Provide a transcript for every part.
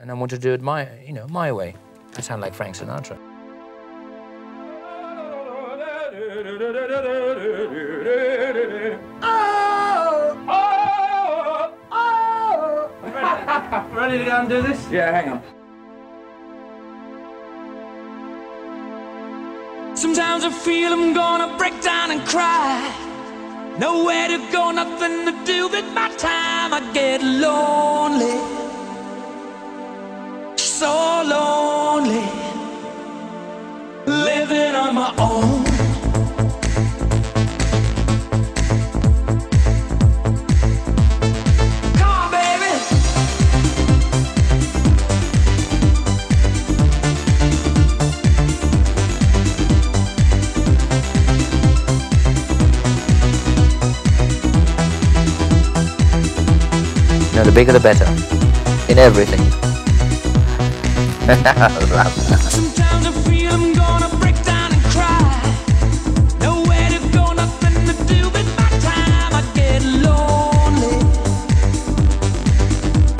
and I want to do it my way. I sound like Frank Sinatra. Oh! Oh! Oh! Ready to go and do this? Yeah, hang on. Sometimes I feel I'm gonna break down and cry. Nowhere to go, nothing to do with my time. I get lonely, so lonely, living on my own. Come on, baby. The bigger the better, in everything. I love that. Sometimes I feel I'm gonna break down and cry. Nowhere to go, nothing to do with my time. I get lonely,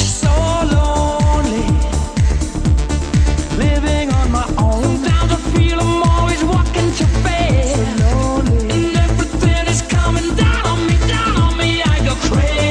so lonely, living on my own. Sometimes I feel I'm always walking to bed, so lonely, and everything is coming down on me, I go crazy.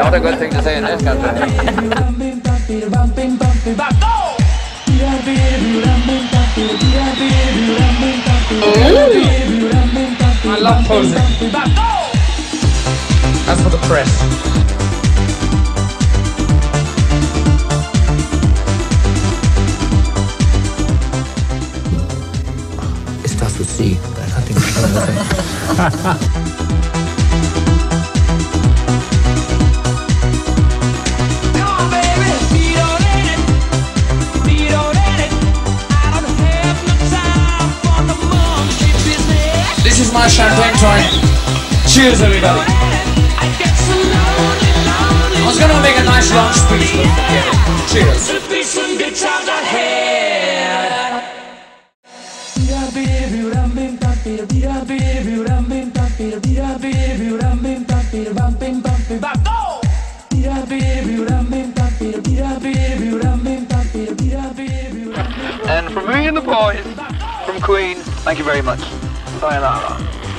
Not a good thing to say in this country. I love posing. That's for the press. It starts with C, but I can't think of anything. This is my champagne time. Cheers, everybody. I was gonna make a nice long speech, but forget it. Cheers. And from me and the boys, from Queen, thank you very much. Sayonara.